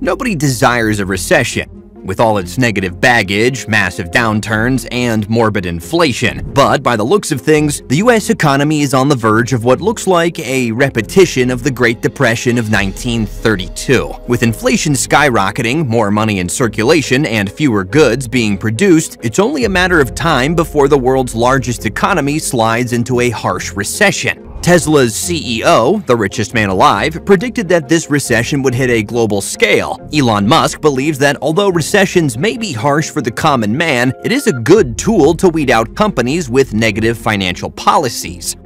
Nobody desires a recession, with all its negative baggage, massive downturns, and morbid inflation. But by the looks of things, the US economy is on the verge of what looks like a repetition of the Great Depression of 1932. With inflation skyrocketing, more money in circulation, and fewer goods being produced, it's only a matter of time before the world's largest economy slides into a harsh recession. Tesla's CEO, the richest man alive, predicted that this recession would hit a global scale. Elon Musk believes that although recessions may be harsh for the common man, it is a good tool to weed out companies with negative financial policies.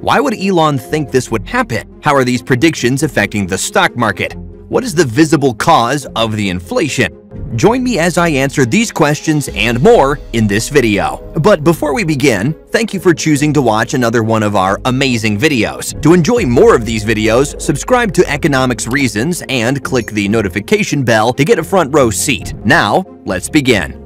Why would Elon think this would happen? How are these predictions affecting the stock market? What is the visible cause of the inflation? Join me as I answer these questions and more in this video. But before we begin, thank you for choosing to watch another one of our amazing videos. To enjoy more of these videos, subscribe to Economics Reasons and click the notification bell to get a front row seat. Now, let's begin.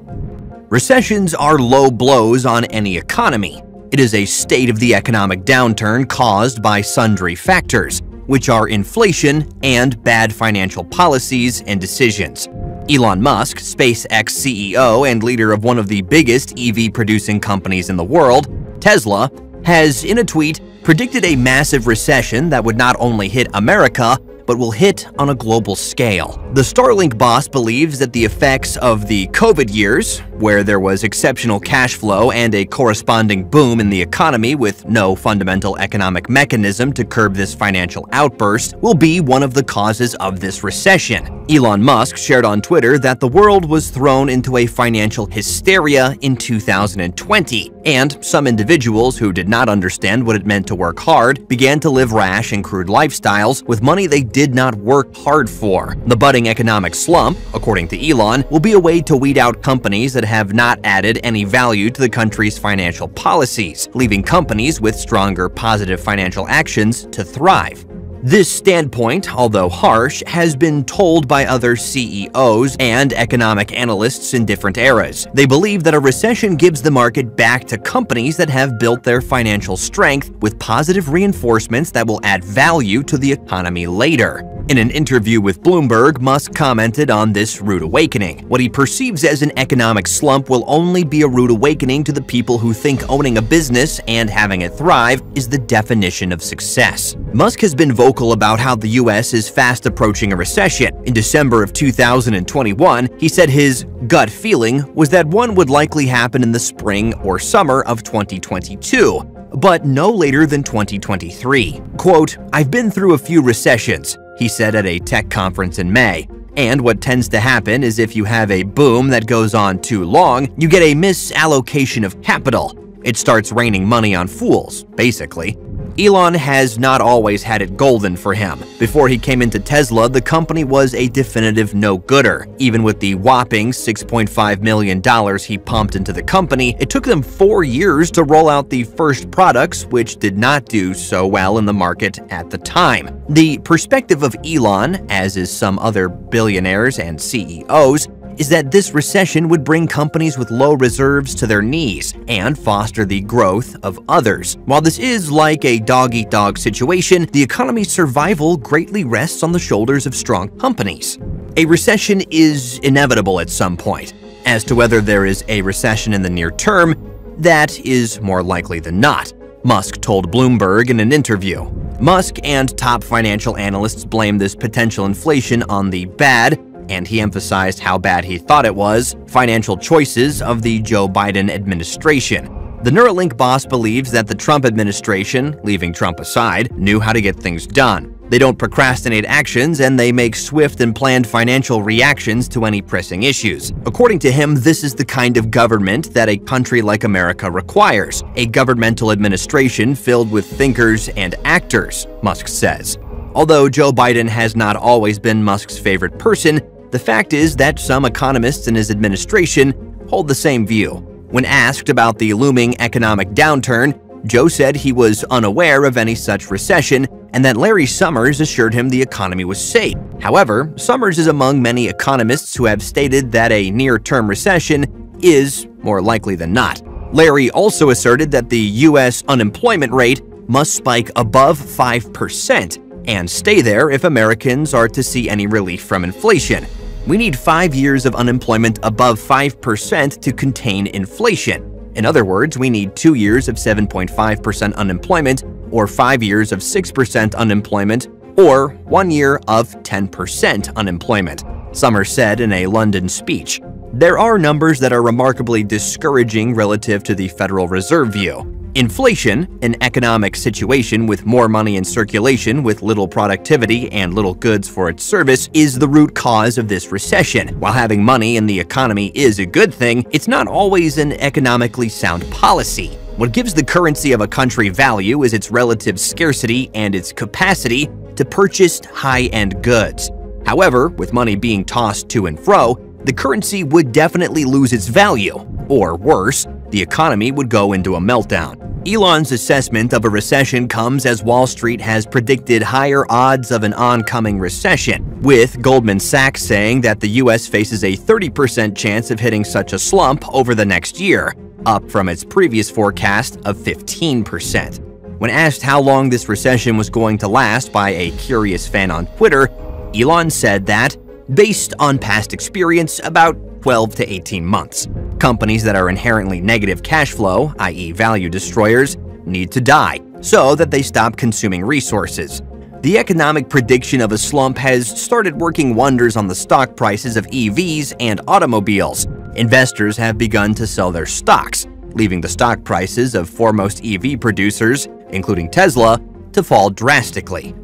Recessions are low blows on any economy. It is a state of the economic downturn caused by sundry factors, which are inflation and bad financial policies and decisions. Elon Musk, SpaceX CEO and leader of one of the biggest EV-producing companies in the world, Tesla, has, in a tweet, predicted a massive recession that would not only hit America, but will hit on a global scale. The Starlink boss believes that the effects of the COVID years, where there was exceptional cash flow and a corresponding boom in the economy with no fundamental economic mechanism to curb this financial outburst, will be one of the causes of this recession. Elon Musk shared on Twitter that the world was thrown into a financial hysteria in 2020, and some individuals who did not understand what it meant to work hard began to live rash and crude lifestyles with money they did not work hard for. The budding economic slump, according to Elon, will be a way to weed out companies that have not added any value to the country's financial policies, leaving companies with stronger positive financial actions to thrive. This standpoint, although harsh, has been told by other CEOs and economic analysts in different eras. They believe that a recession gives the market back to companies that have built their financial strength with positive reinforcements that will add value to the economy later. In an interview with Bloomberg, Musk commented on this rude awakening. What he perceives as an economic slump will only be a rude awakening to the people who think owning a business and having it thrive is the definition of success. Musk has been vocal about how the US is fast approaching a recession. In December of 2021, he said his gut feeling was that one would likely happen in the spring or summer of 2022, but no later than 2023. Quote, "I've been through a few recessions," he said at a tech conference in May. And what tends to happen is if you have a boom that goes on too long, you get a misallocation of capital. It starts raining money on fools, basically. Elon has not always had it golden for him. Before he came into Tesla, the company was a definitive no-gooder. Even with the whopping $6.5 million he pumped into the company, it took them 4 years to roll out the first products, which did not do so well in the market at the time. The perspective of Elon, as is some other billionaires and CEOs, is that this recession would bring companies with low reserves to their knees and foster the growth of others. While this is like a dog-eat-dog situation, the economy's survival greatly rests on the shoulders of strong companies. A recession is inevitable at some point. As to whether there is a recession in the near term, that is more likely than not, Musk told Bloomberg in an interview. Musk and top financial analysts blame this potential inflation on the bad, and he emphasized how bad he thought it was, financial choices of the Joe Biden administration. The Neuralink boss believes that the Trump administration, leaving Trump aside, knew how to get things done. They don't procrastinate actions, and they make swift and planned financial reactions to any pressing issues. According to him, this is the kind of government that a country like America requires, a governmental administration filled with thinkers and actors, Musk says. Although Joe Biden has not always been Musk's favorite person, the fact is that some economists in his administration hold the same view. When asked about the looming economic downturn, Joe said he was unaware of any such recession and that Larry Summers assured him the economy was safe. However, Summers is among many economists who have stated that a near-term recession is more likely than not. Larry also asserted that the U.S. unemployment rate must spike above 5%. and stay there if Americans are to see any relief from inflation. We need 5 years of unemployment above 5% to contain inflation. In other words, we need 2 years of 7.5% unemployment, or 5 years of 6% unemployment, or 1 year of 10% unemployment, Summers said in a London speech. There are numbers that are remarkably discouraging relative to the Federal Reserve view. Inflation, an economic situation with more money in circulation with little productivity and little goods for its service, is the root cause of this recession. While having money in the economy is a good thing, it's not always an economically sound policy. What gives the currency of a country value is its relative scarcity and its capacity to purchase high-end goods. However, with money being tossed to and fro, the currency would definitely lose its value, or worse, the economy would go into a meltdown. Elon's assessment of a recession comes as Wall Street has predicted higher odds of an oncoming recession, with Goldman Sachs saying that the U.S. faces a 30% chance of hitting such a slump over the next year, up from its previous forecast of 15%. When asked how long this recession was going to last by a curious fan on Twitter, Elon said that, based on past experience, about 12 to 18 months. Companies that are inherently negative cash flow, i.e. value destroyers, need to die so that they stop consuming resources. The economic prediction of a slump has started working wonders on the stock prices of EVs and automobiles. Investors have begun to sell their stocks, leaving the stock prices of foremost EV producers, including Tesla, to fall drastically.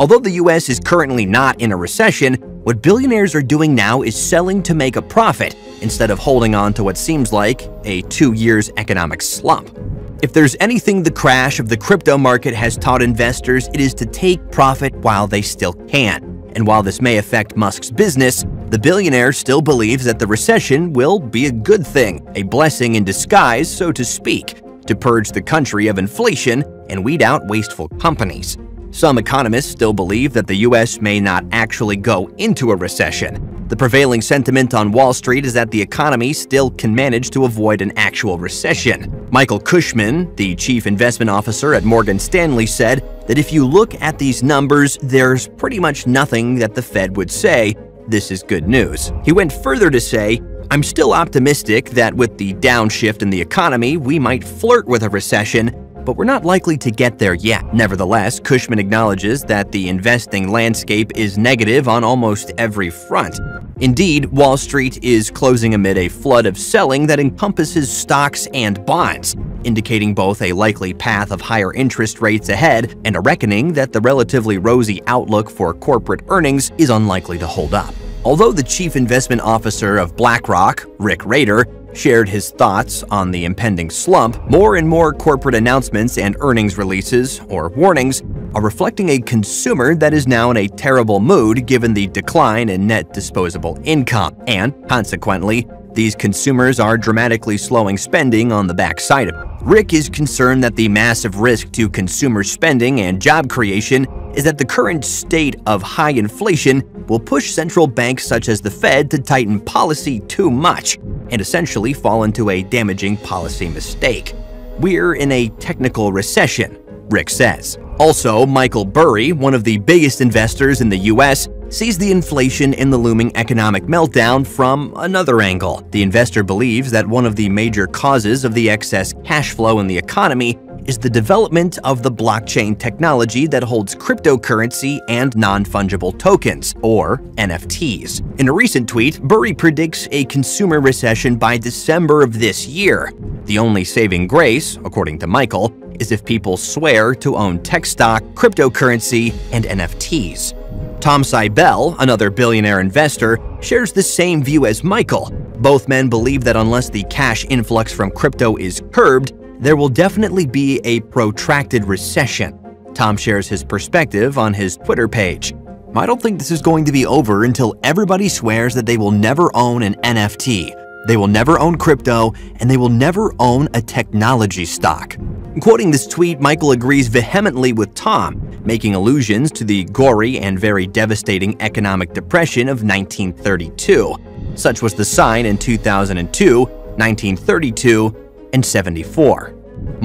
Although the US is currently not in a recession, what billionaires are doing now is selling to make a profit instead of holding on to what seems like a 2 years economic slump. If there's anything the crash of the crypto market has taught investors, it is to take profit while they still can. And while this may affect Musk's business, the billionaire still believes that the recession will be a good thing, a blessing in disguise, so to speak, to purge the country of inflation and weed out wasteful companies. Some economists still believe that the U.S. may not actually go into a recession. The prevailing sentiment on Wall Street is that the economy still can manage to avoid an actual recession. Michael Cushman, the chief investment officer at Morgan Stanley, said that if you look at these numbers, there's pretty much nothing that the Fed would say, "This is good news." He went further to say, "I'm still optimistic that with the downshift in the economy, we might flirt with a recession, but we're not likely to get there yet." Nevertheless, Cushman acknowledges that the investing landscape is negative on almost every front. Indeed, Wall Street is closing amid a flood of selling that encompasses stocks and bonds, indicating both a likely path of higher interest rates ahead and a reckoning that the relatively rosy outlook for corporate earnings is unlikely to hold up. Although the chief investment officer of BlackRock, Rick Raider, shared his thoughts on the impending slump, more and more corporate announcements and earnings releases, or warnings, are reflecting a consumer that is now in a terrible mood given the decline in net disposable income, and, consequently, these consumers are dramatically slowing spending on the backside of it. Rick is concerned that the massive risk to consumer spending and job creation is that the current state of high inflation will push central banks such as the Fed to tighten policy too much and essentially fall into a damaging policy mistake. "We're in a technical recession," Rick says. Also, Michael Burry, one of the biggest investors in the U.S., sees the inflation in the looming economic meltdown from another angle. The investor believes that one of the major causes of the excess cash flow in the economy is the development of the blockchain technology that holds cryptocurrency and non-fungible tokens, or NFTs. In a recent tweet, Burry predicts a consumer recession by December of this year. The only saving grace, according to Michael, is if people swear to own tech stock, cryptocurrency, and NFTs. Tom Siebel, another billionaire investor, shares the same view as Michael. Both men believe that unless the cash influx from crypto is curbed, there will definitely be a protracted recession. Tom shares his perspective on his Twitter page. "I don't think this is going to be over until everybody swears that they will never own an NFT, they will never own crypto, and they will never own a technology stock." Quoting this tweet, Michael agrees vehemently with Tom, making allusions to the gory and very devastating economic depression of 1932. Such was the sign in 2002, 1932, and 74.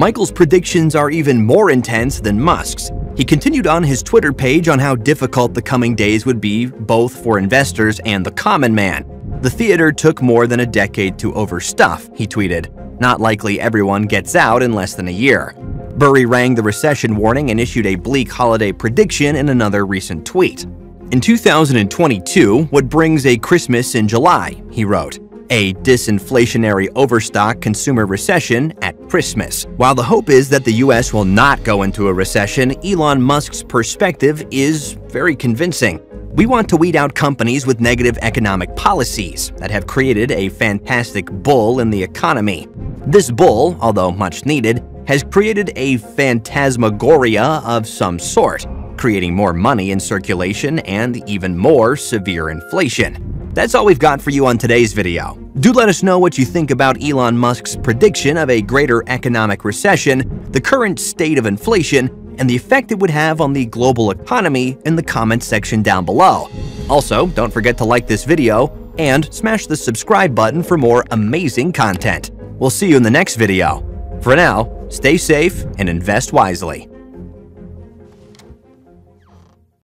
Michael's predictions are even more intense than Musk's. He continued on his Twitter page on how difficult the coming days would be both for investors and the common man. "The theater took more than a decade to overstuff," he tweeted. "Not likely everyone gets out in less than a year." Burry rang the recession warning and issued a bleak holiday prediction in another recent tweet. "In 2022, what brings a Christmas in July?" he wrote. "A disinflationary overstock consumer recession at Christmas." While the hope is that the US will not go into a recession, Elon Musk's perspective is very convincing. "We want to weed out companies with negative economic policies that have created a fantastic bull in the economy. This bull, although much needed, has created a phantasmagoria of some sort, creating more money in circulation and even more severe inflation." That's all we've got for you on today's video. Do let us know what you think about Elon Musk's prediction of a greater economic recession, the current state of inflation, and the effect it would have on the global economy in the comments section down below. Also, don't forget to like this video and smash the subscribe button for more amazing content. We'll see you in the next video. For now, stay safe and invest wisely.